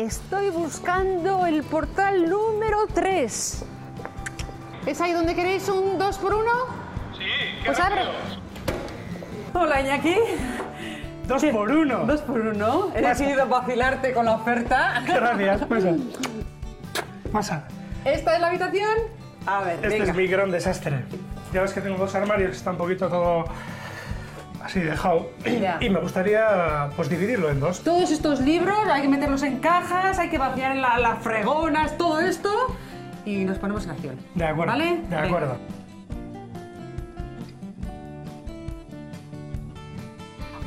Estoy buscando el portal número 3. ¿Es ahí donde queréis un 2x1? Sí, pues abre. Hola, Iñaki. 2x1. 2x1. He decidido vacilarte con la oferta. Gracias, pasa. Pasa. ¿Esta es la habitación? A ver, venga. Este es mi gran desastre. Ya ves que tengo dos armarios que está un poquito todo así dejado. Ya. Y me gustaría pues dividirlo en dos. Todos estos libros hay que meterlos en cajas, hay que vaciar en las fregonas, todo esto. Y nos ponemos en acción. De acuerdo. ¿Vale? De acuerdo.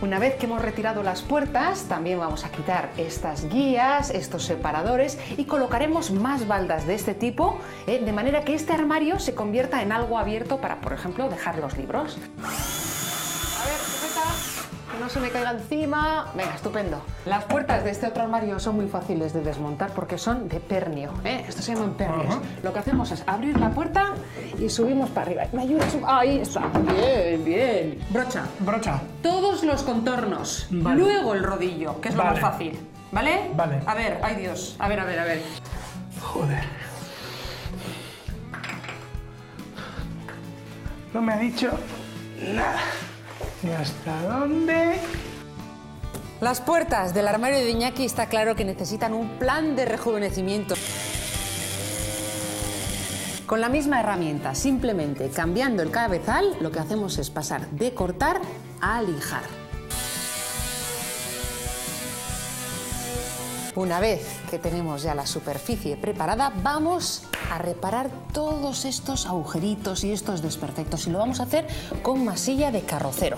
Una vez que hemos retirado las puertas, también vamos a quitar estas guías, estos separadores y colocaremos más baldas de este tipo, de manera que este armario se convierta en algo abierto para, por ejemplo, dejar los libros. A ver, sujeta, que no se me caiga encima. Venga, estupendo. Las puertas de este otro armario son muy fáciles de desmontar porque son de pernio. Estos se llaman pernios. Lo que hacemos es abrir la puerta y subimos para arriba. ¿Me ayudas? Ahí está. Bien, bien. Brocha. Brocha. Todos los contornos. Vale. Luego el rodillo, que es lo más fácil. ¿Vale? Vale. A ver, ay Dios. A ver, a ver, a ver. Joder. No me ha dicho nada. ¿Y hasta dónde? Las puertas del armario de Iñaki está claro que necesitan un plan de rejuvenecimiento. Con la misma herramienta, simplemente cambiando el cabezal, lo que hacemos es pasar de cortar a lijar. Una vez que tenemos ya la superficie preparada, vamos a reparar todos estos agujeritos y estos desperfectos, y lo vamos a hacer con masilla de carrocero.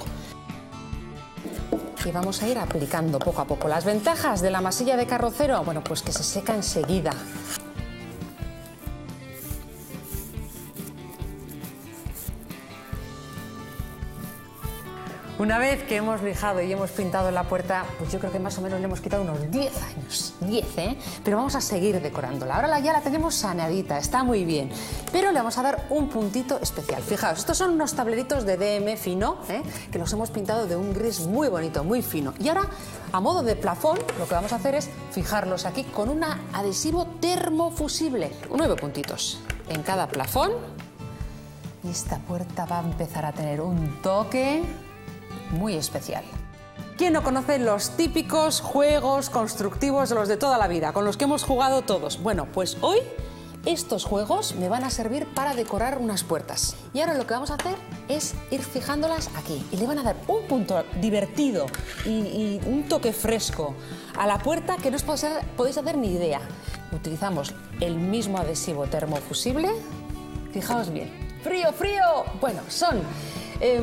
Y vamos a ir aplicando poco a poco. Las ventajas de la masilla de carrocero, bueno, pues que se seca enseguida. Una vez que hemos lijado y hemos pintado la puerta, pues yo creo que más o menos le hemos quitado unos 10 años. 10, ¿eh? Pero vamos a seguir decorándola. Ahora ya la tenemos saneadita, está muy bien. Pero le vamos a dar un puntito especial. Fijaos, estos son unos tableritos de DM fino, que los hemos pintado de un gris muy bonito, muy fino. Y ahora, a modo de plafón, lo que vamos a hacer es fijarlos aquí con un adhesivo termofusible. 9 puntitos en cada plafón. Y esta puerta va a empezar a tener un toque muy especial. ¿Quién no conoce los típicos juegos constructivos, los de toda la vida, con los que hemos jugado todos? Bueno, pues hoy estos juegos me van a servir para decorar unas puertas. Y ahora lo que vamos a hacer es ir fijándolas aquí y le van a dar un punto divertido y un toque fresco a la puerta que no os podéis hacer ni idea. Utilizamos el mismo adhesivo termofusible. Fijaos bien. ¡Frío, frío! Bueno, son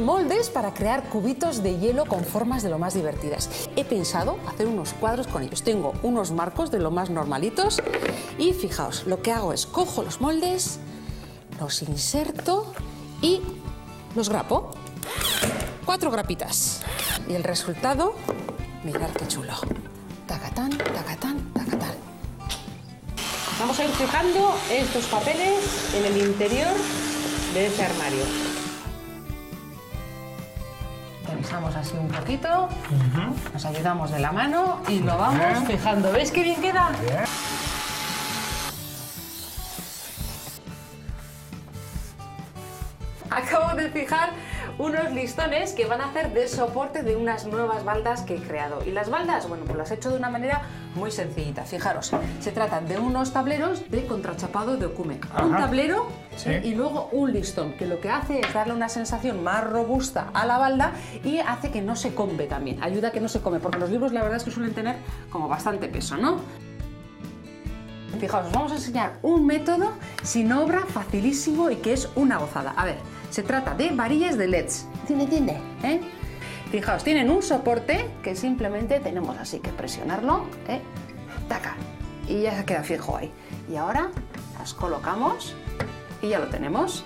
moldes para crear cubitos de hielo con formas de lo más divertidas. He pensado hacer unos cuadros con ellos. Tengo unos marcos de lo más normalitos y fijaos, lo que hago es cojo los moldes, los inserto y los grapo. 4 grapitas. Y el resultado, mirad qué chulo. Tacatán, tacatán, tacatán. Vamos a ir fijando estos papeles en el interior de este armario. Pensamos así un poquito, nos ayudamos de la mano y lo vamos fijando. ¿Veis qué bien queda? Bien. Acabo de fijar unos listones que van a hacer de soporte de unas nuevas baldas que he creado. Y las baldas, bueno, pues las he hecho de una manera muy sencillita. Fijaros, se tratan de unos tableros de contrachapado de ocumen. Un tablero y luego un listón, que lo que hace es darle una sensación más robusta a la balda y hace que no se combe también. Ayuda a que no se come, porque los libros la verdad es que suelen tener como bastante peso, ¿no? Fijaos, os vamos a enseñar un método sin obra, facilísimo y que es una gozada. A ver, se trata de varillas de LEDs. ¿Entiende? Fijaos, tienen un soporte que simplemente tenemos así que presionarlo, taca, y ya se queda fijo ahí. Y ahora las colocamos y ya lo tenemos.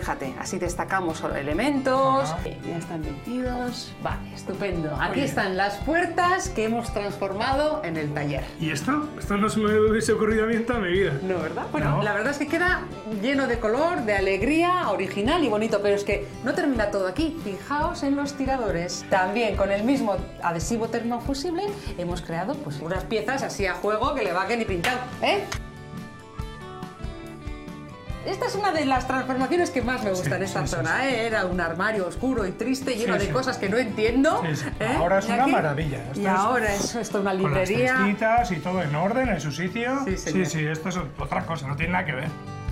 Fíjate, así destacamos solo elementos. Ajá. Ya están metidos. Vale, estupendo. Aquí están las puertas que hemos transformado en el taller. ¿Y esto? Esto no se me hubiese ocurrido a mí en toda mi vida. No, ¿verdad? Bueno, no. La verdad es que queda lleno de color, de alegría, original y bonito. Pero es que no termina todo aquí. Fijaos en los tiradores. También con el mismo adhesivo termofusible hemos creado pues unas piezas así a juego que le va que ni pintado, ¿eh? Esta es una de las transformaciones que más me gustan en esta zona, sí. ¿Eh? Era un armario oscuro y triste, lleno de cosas que no entiendo. Sí. ¿Eh? Ahora es una maravilla. Esto y es... ahora es esto una librería. Con las textitas y todo en orden, en su sitio. Sí, sí, esto es otra cosa, no tiene nada que ver.